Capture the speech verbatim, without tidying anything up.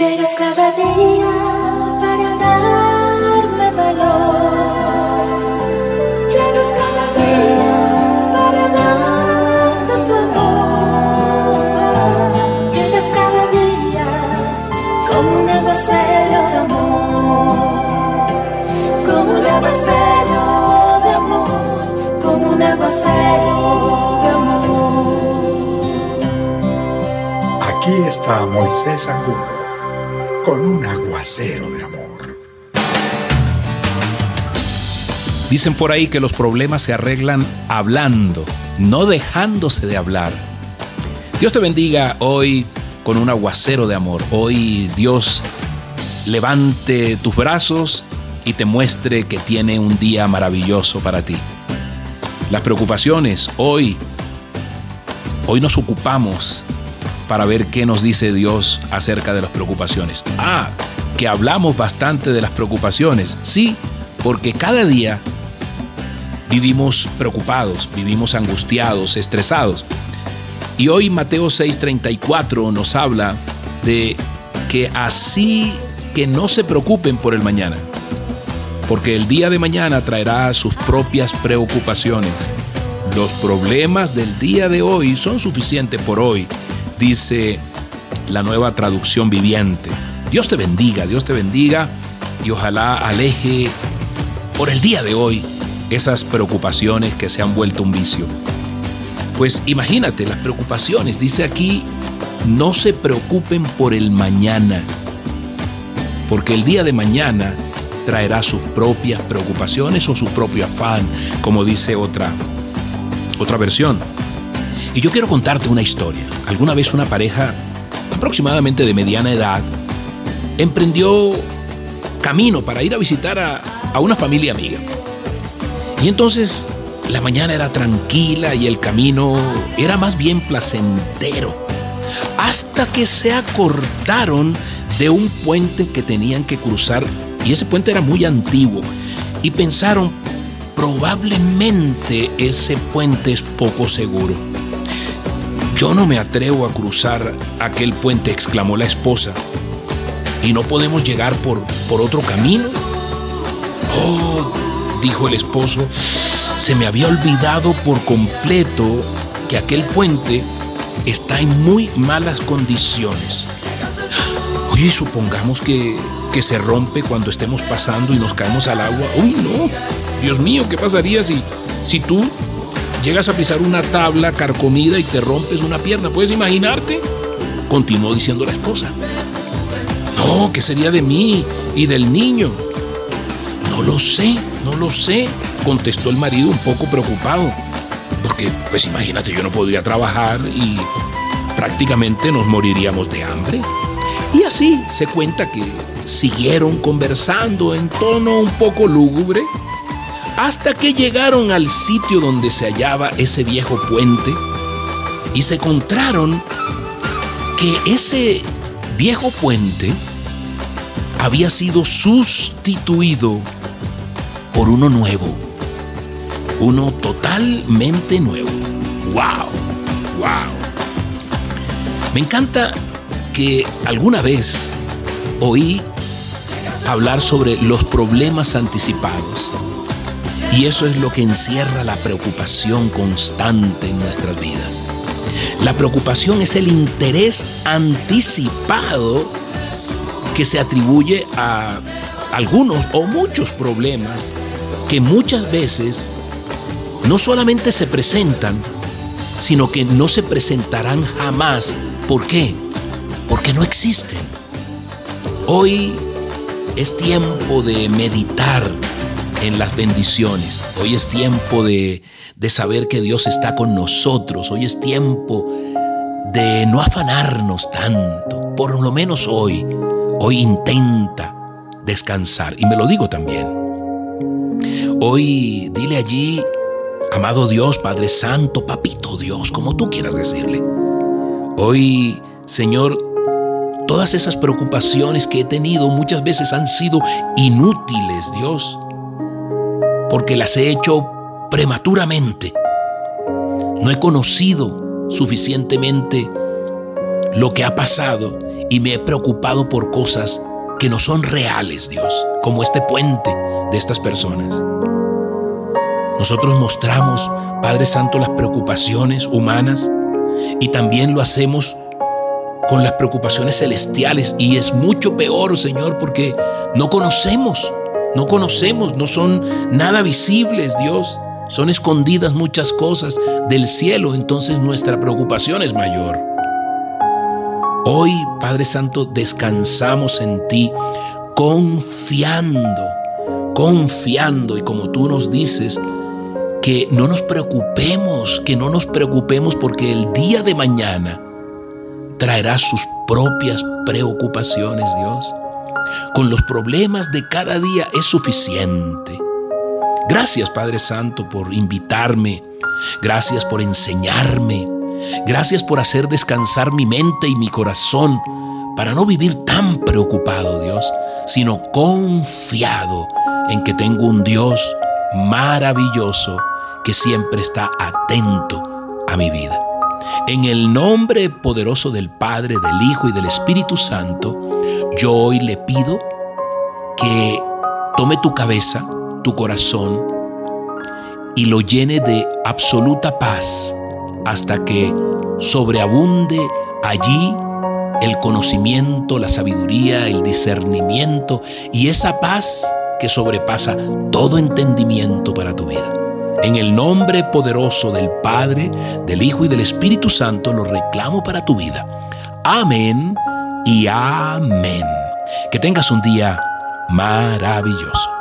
Llegas cada día para darme valor. Llegas cada día para darme tu amor. Llegas cada día como un aguacero de amor. Como un aguacero de amor. Como un aguacero de amor. Aquí está Moisés Angulo con un aguacero de amor. Dicen por ahí que los problemas se arreglan hablando, no dejándose de hablar. Dios te bendiga hoy con un aguacero de amor. Hoy Dios levante tus brazos y te muestre que tiene un día maravilloso para ti. Las preocupaciones hoy, hoy nos ocupamos para ver qué nos dice Dios acerca de las preocupaciones. Ah, que hablamos bastante de las preocupaciones. Sí, porque cada día vivimos preocupados, vivimos angustiados, estresados. Y hoy Mateo seis treinta y cuatro nos habla de que así que no se preocupen por el mañana, porque el día de mañana traerá sus propias preocupaciones. Los problemas del día de hoy son suficientes por hoy, dice la Nueva Traducción Viviente. Dios te bendiga, Dios te bendiga y ojalá aleje por el día de hoy esas preocupaciones que se han vuelto un vicio. Pues imagínate, las preocupaciones, dice aquí, no se preocupen por el mañana, porque el día de mañana traerá sus propias preocupaciones o su propio afán, como dice otra, otra versión. Y yo quiero contarte una historia. Alguna vez una pareja aproximadamente de mediana edad emprendió camino para ir a visitar a, a una familia amiga. Y entonces la mañana era tranquila y el camino era más bien placentero, hasta que se acordaron de un puente que tenían que cruzar, y ese puente era muy antiguo, y pensaron, probablemente ese puente es poco seguro. «Yo no me atrevo a cruzar aquel puente», exclamó la esposa. «¿Y no podemos llegar por, por otro camino?» «Oh», dijo el esposo, «se me había olvidado por completo que aquel puente está en muy malas condiciones. Oye, supongamos que, que se rompe cuando estemos pasando y nos caemos al agua. Uy, no, Dios mío, ¿qué pasaría si, si tú llegas a pisar una tabla carcomida y te rompes una pierna? ¿Puedes imaginarte?», continuó diciendo la esposa. «No, ¿qué sería de mí y del niño?». «No lo sé, no lo sé», contestó el marido un poco preocupado, porque pues imagínate, yo no podría trabajar y prácticamente nos moriríamos de hambre. Y así se cuenta que siguieron conversando en tono un poco lúgubre, hasta que llegaron al sitio donde se hallaba ese viejo puente y se encontraron que ese viejo puente había sido sustituido por uno nuevo, uno totalmente nuevo. ¡Wow! ¡Wow! Me encanta que alguna vez oí hablar sobre los problemas anticipados. Y eso es lo que encierra la preocupación constante en nuestras vidas. La preocupación es el interés anticipado que se atribuye a algunos o muchos problemas que muchas veces no solamente se presentan, sino que no se presentarán jamás. ¿Por qué? Porque no existen. Hoy es tiempo de meditar en las bendiciones. Hoy es tiempo de, de saber que Dios está con nosotros. Hoy es tiempo de no afanarnos tanto. Por lo menos hoy, hoy intenta descansar. Y me lo digo también. Hoy dile allí, amado Dios, Padre Santo, Papito Dios, como tú quieras decirle. Hoy, Señor, todas esas preocupaciones que he tenido muchas veces han sido inútiles, Dios, porque las he hecho prematuramente. No he conocido suficientemente lo que ha pasado y me he preocupado por cosas que no son reales, Dios, como este puente de estas personas. Nosotros mostramos, Padre Santo, las preocupaciones humanas y también lo hacemos con las preocupaciones celestiales, y es mucho peor, Señor, porque no conocemos, no conocemos, no son nada visibles, Dios. Son escondidas muchas cosas del cielo, entonces nuestra preocupación es mayor. Hoy, Padre Santo, descansamos en ti, confiando, confiando, y como tú nos dices, que no nos preocupemos, que no nos preocupemos, porque el día de mañana traerá sus propias preocupaciones, Dios. Con los problemas de cada día es suficiente. Gracias, Padre Santo, por invitarme. Gracias por enseñarme. Gracias por hacer descansar mi mente y mi corazón para no vivir tan preocupado, Dios, sino confiado en que tengo un Dios maravilloso que siempre está atento a mi vida. En el nombre poderoso del Padre, del Hijo y del Espíritu Santo, yo hoy le pido que tome tu cabeza, tu corazón, y lo llene de absoluta paz hasta que sobreabunde allí el conocimiento, la sabiduría, el discernimiento y esa paz que sobrepasa todo entendimiento para tu vida. En el nombre poderoso del Padre, del Hijo y del Espíritu Santo lo reclamo para tu vida. Amén y amén. Que tengas un día maravilloso.